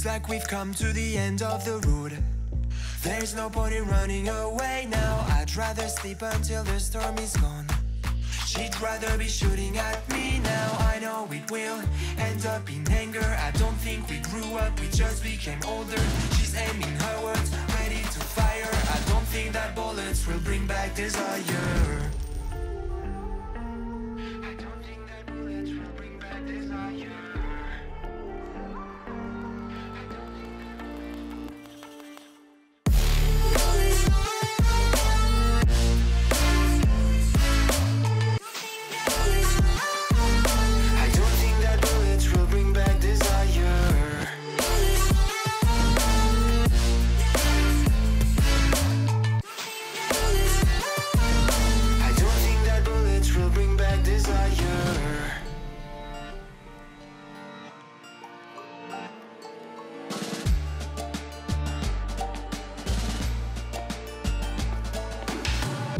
Looks like we've come to the end of the road. There's no point in running away now. I'd rather sleep until the storm is gone. She'd rather be shooting at me now. I know it will end up in anger. I don't think we grew up, we just became older. She's aiming her words, ready to fire. I don't think that bullets will bring back desire.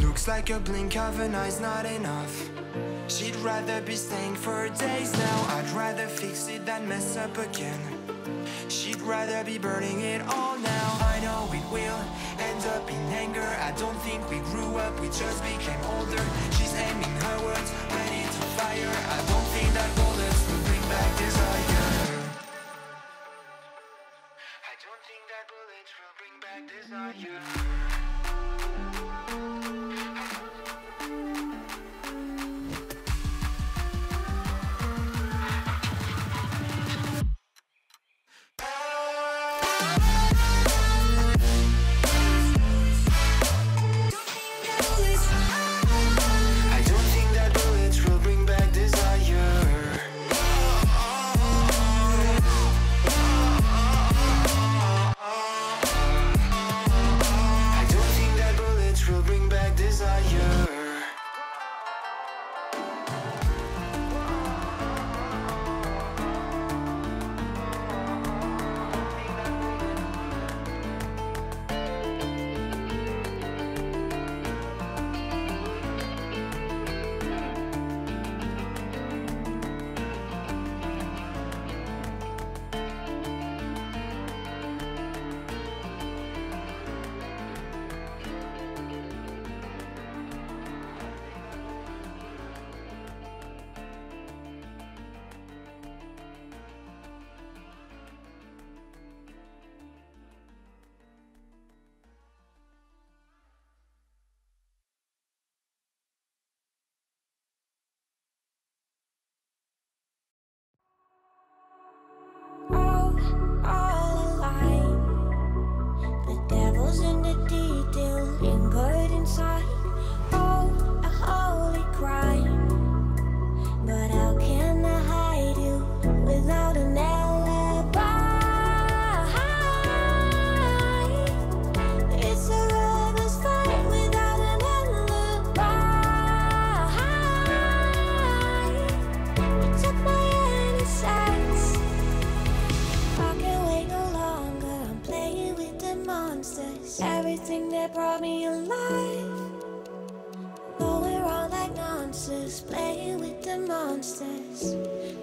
Looks like a blink of an eye's not enough. She'd rather be staying for days now. I'd rather fix it than mess up again. She'd rather be burning it all now. I know it will end up in anger. I don't think we grew up, we just became older. She's aiming her words, ready to fire. I don't think that bullets will bring back desire. I don't think that bullets will bring back desire. Playing with the monsters,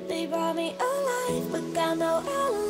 they brought me alive, but got no alibi.